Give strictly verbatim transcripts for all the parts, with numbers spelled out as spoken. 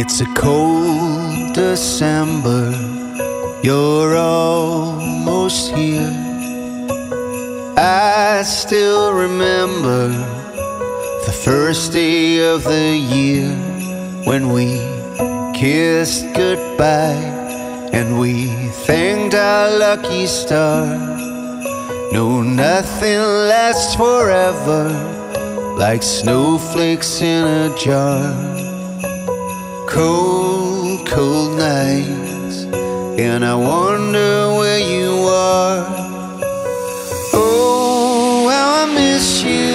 It's a cold December, you're almost here. I still remember the first day of the year when we kissed goodbye and we thanked our lucky stars. No, nothing lasts forever, like snowflakes in a jar. Cold, cold nights, and I wonder where you are. Oh, how I miss you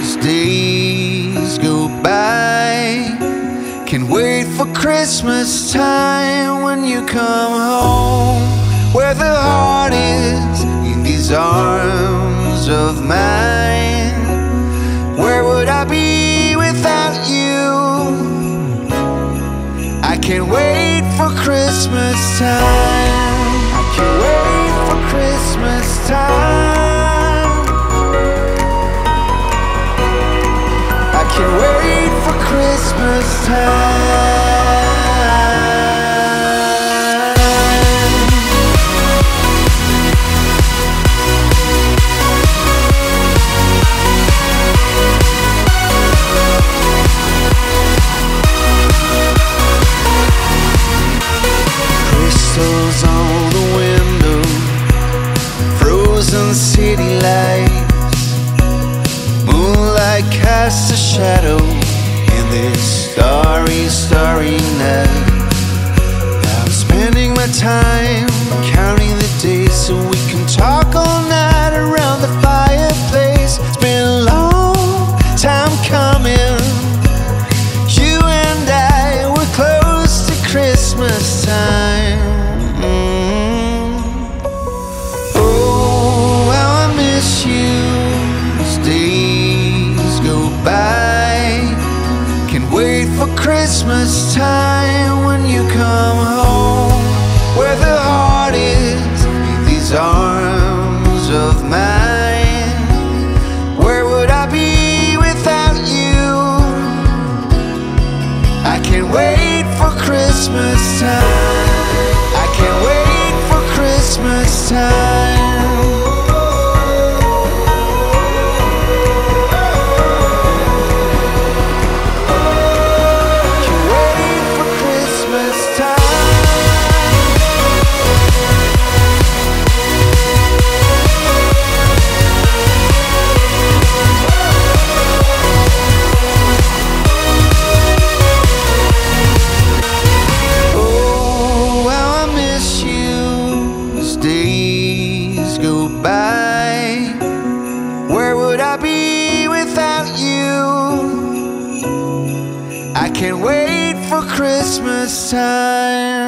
as days go by. Can't wait for Christmas time when you come home, where the heart is these arms of mine. Where would I be without you? I can't wait for Christmas time. I can't wait for Christmas time. I can't wait for Christmas time. On the window, frozen city lights, moonlight casts a shadow in this starry, starry night. I'm spending my time counting the days so we can talk all night around the fireplace. It's been a long time coming. You and I were close to Christmas time. Christmas time when you come home, where the heart is in these arms of mine. Where would I be without you? I can't wait for Christmas time. I can't wait for Christmas time. Can't wait for Christmas time.